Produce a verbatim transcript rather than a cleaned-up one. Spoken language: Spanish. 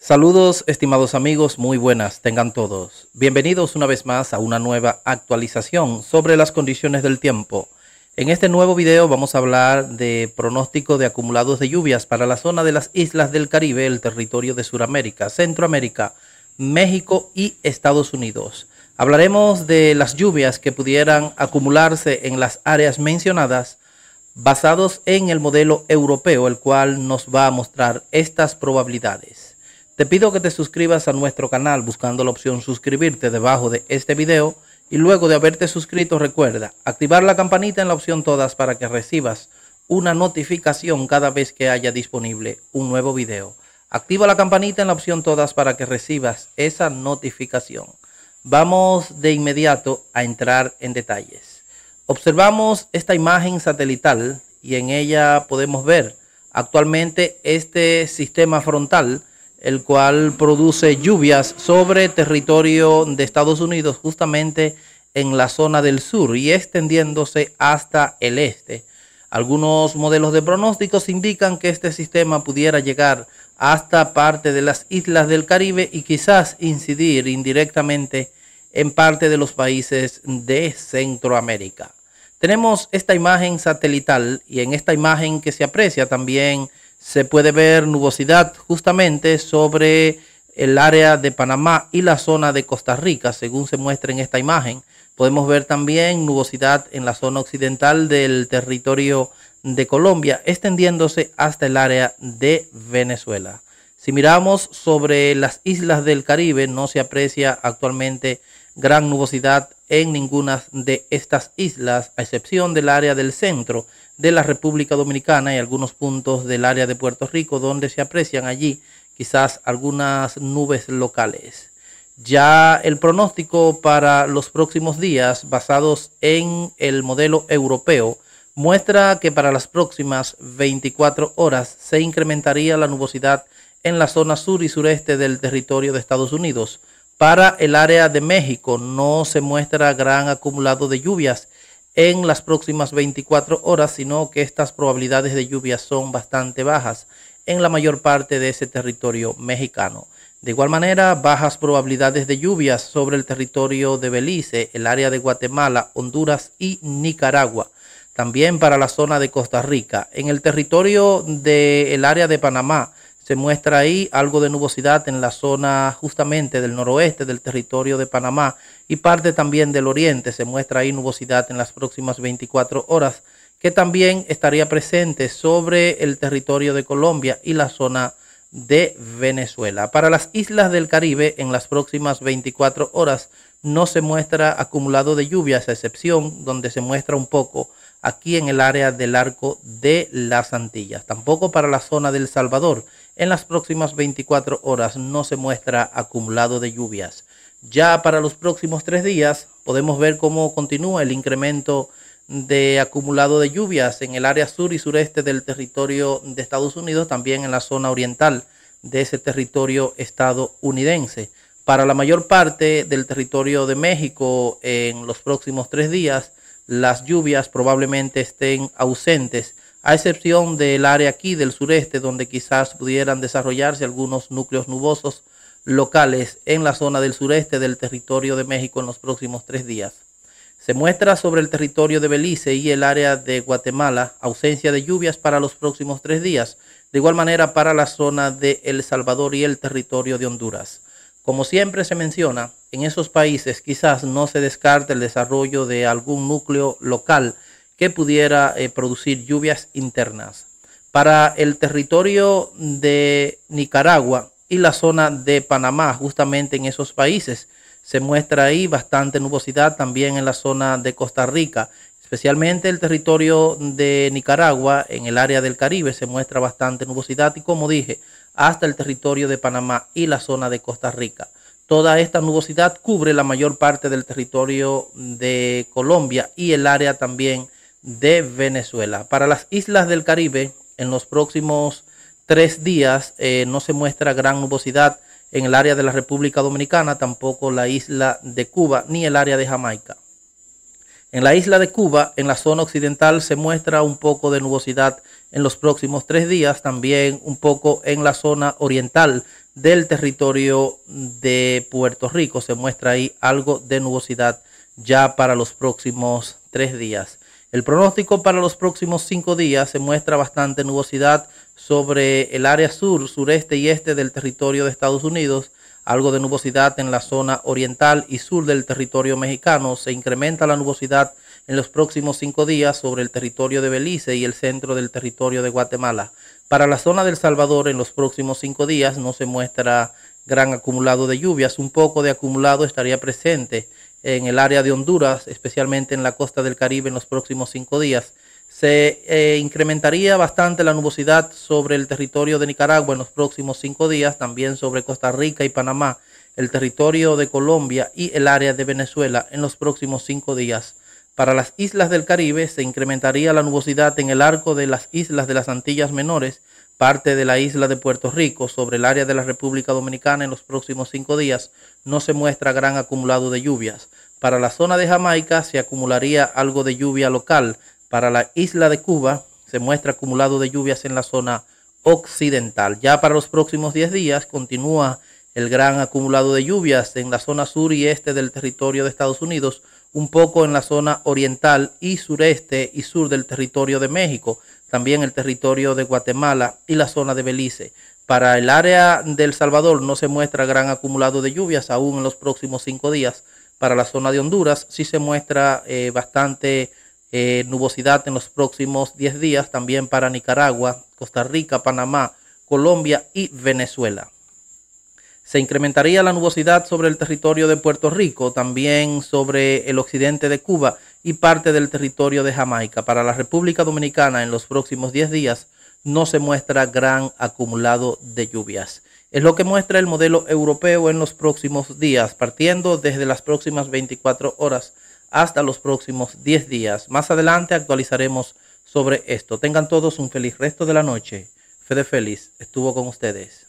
Saludos, estimados amigos, muy buenas tengan todos. Bienvenidos una vez más a una nueva actualización sobre las condiciones del tiempo. En este nuevo video vamos a hablar de pronóstico de acumulados de lluvias para la zona de las islas del Caribe, el territorio de Sudamérica, Centroamérica, México y Estados Unidos. Hablaremos de las lluvias que pudieran acumularse en las áreas mencionadas basados en el modelo europeo, el cual nos va a mostrar estas probabilidades. Te pido que te suscribas a nuestro canal buscando la opción suscribirte debajo de este video y luego de haberte suscrito recuerda activar la campanita en la opción todas para que recibas una notificación cada vez que haya disponible un nuevo video. Activa la campanita en la opción todas para que recibas esa notificación. Vamos de inmediato a entrar en detalles. Observamos esta imagen satelital y en ella podemos ver actualmente este sistema frontal, el cual produce lluvias sobre territorio de Estados Unidos, justamente en la zona del sur y extendiéndose hasta el este. Algunos modelos de pronósticos indican que este sistema pudiera llegar hasta parte de las islas del Caribe y quizás incidir indirectamente en parte de los países de Centroamérica. Tenemos esta imagen satelital y en esta imagen que se aprecia también se puede ver nubosidad justamente sobre el área de Panamá y la zona de Costa Rica, según se muestra en esta imagen. Podemos ver también nubosidad en la zona occidental del territorio de Colombia, extendiéndose hasta el área de Venezuela. Si miramos sobre las islas del Caribe, no se aprecia actualmente gran nubosidad en ninguna de estas islas, a excepción del área del centro de la República Dominicana y algunos puntos del área de Puerto Rico, donde se aprecian allí quizás algunas nubes locales. Ya el pronóstico para los próximos días, basados en el modelo europeo, muestra que para las próximas veinticuatro horas se incrementaría la nubosidad en la zona sur y sureste del territorio de Estados Unidos. Para el área de México no se muestra gran acumulado de lluvias en las próximas veinticuatro horas, sino que estas probabilidades de lluvias son bastante bajas en la mayor parte de ese territorio mexicano. De igual manera, bajas probabilidades de lluvias sobre el territorio de Belice, el área de Guatemala, Honduras y Nicaragua. También para la zona de Costa Rica. En el territorio del área de Panamá se muestra ahí algo de nubosidad en la zona justamente del noroeste del territorio de Panamá y parte también del oriente. Se muestra ahí nubosidad en las próximas veinticuatro horas que también estaría presente sobre el territorio de Colombia y la zona de Venezuela. Para las islas del Caribe en las próximas veinticuatro horas no se muestra acumulado de lluvias, a excepción donde se muestra un poco aquí en el área del arco de las Antillas. Tampoco para la zona del Salvador en las próximas veinticuatro horas no se muestra acumulado de lluvias. Ya para los próximos tres días podemos ver cómo continúa el incremento de acumulado de lluvias en el área sur y sureste del territorio de Estados Unidos, también en la zona oriental de ese territorio estadounidense. Para la mayor parte del territorio de México en los próximos tres días las lluvias probablemente estén ausentes, a excepción del área aquí del sureste, donde quizás pudieran desarrollarse algunos núcleos nubosos locales en la zona del sureste del territorio de México en los próximos tres días. Se muestra sobre el territorio de Belice y el área de Guatemala ausencia de lluvias para los próximos tres días. De igual manera para la zona de El Salvador y el territorio de Honduras. Como siempre se menciona, en esos países quizás no se descarte el desarrollo de algún núcleo local que pudiera eh, producir lluvias internas. Para el territorio de Nicaragua y la zona de Panamá, justamente en esos países, se muestra ahí bastante nubosidad también en la zona de Costa Rica. Especialmente el territorio de Nicaragua, en el área del Caribe, se muestra bastante nubosidad y, como dije, hasta el territorio de Panamá y la zona de Costa Rica. Toda esta nubosidad cubre la mayor parte del territorio de Colombia y el área también de Venezuela. Para las islas del Caribe, en los próximos tres días eh, no se muestra gran nubosidad en el área de la República Dominicana, tampoco la isla de Cuba ni el área de Jamaica. En la isla de Cuba, en la zona occidental, se muestra un poco de nubosidad en los próximos tres días, también un poco en la zona oriental del territorio de Puerto Rico. Se muestra ahí algo de nubosidad ya para los próximos tres días. El pronóstico para los próximos cinco días se muestra bastante nubosidad sobre el área sur, sureste y este del territorio de Estados Unidos. Algo de nubosidad en la zona oriental y sur del territorio mexicano. Se incrementa la nubosidad en los próximos cinco días sobre el territorio de Belice y el centro del territorio de Guatemala. Para la zona del Salvador en los próximos cinco días no se muestra gran acumulado de lluvias. Un poco de acumulado estaría presente en el área de Honduras, especialmente en la costa del Caribe en los próximos cinco días. Se eh, incrementaría bastante la nubosidad sobre el territorio de Nicaragua en los próximos cinco días, también sobre Costa Rica y Panamá, el territorio de Colombia y el área de Venezuela en los próximos cinco días. Para las islas del Caribe se incrementaría la nubosidad en el arco de las islas de las Antillas Menores, parte de la isla de Puerto Rico, sobre el área de la República Dominicana en los próximos cinco días. No se muestra gran acumulado de lluvias. Para la zona de Jamaica se acumularía algo de lluvia local. Para la isla de Cuba se muestra acumulado de lluvias en la zona occidental. Ya para los próximos diez días continúa el gran acumulado de lluvias en la zona sur y este del territorio de Estados Unidos, un poco en la zona oriental y sureste y sur del territorio de México, también el territorio de Guatemala y la zona de Belice. Para el área del Salvador no se muestra gran acumulado de lluvias aún en los próximos cinco días. Para la zona de Honduras sí se muestra eh, bastante Eh, nubosidad en los próximos diez días, también para Nicaragua, Costa Rica, Panamá, Colombia y Venezuela. Se incrementaría la nubosidad sobre el territorio de Puerto Rico, también sobre el occidente de Cuba y parte del territorio de Jamaica. Para la República Dominicana en los próximos diez días no se muestra gran acumulado de lluvias. Es lo que muestra el modelo europeo en los próximos días, partiendo desde las próximas veinticuatro horas hasta los próximos diez días. Más adelante actualizaremos sobre esto. Tengan todos un feliz resto de la noche. Fede Félix estuvo con ustedes.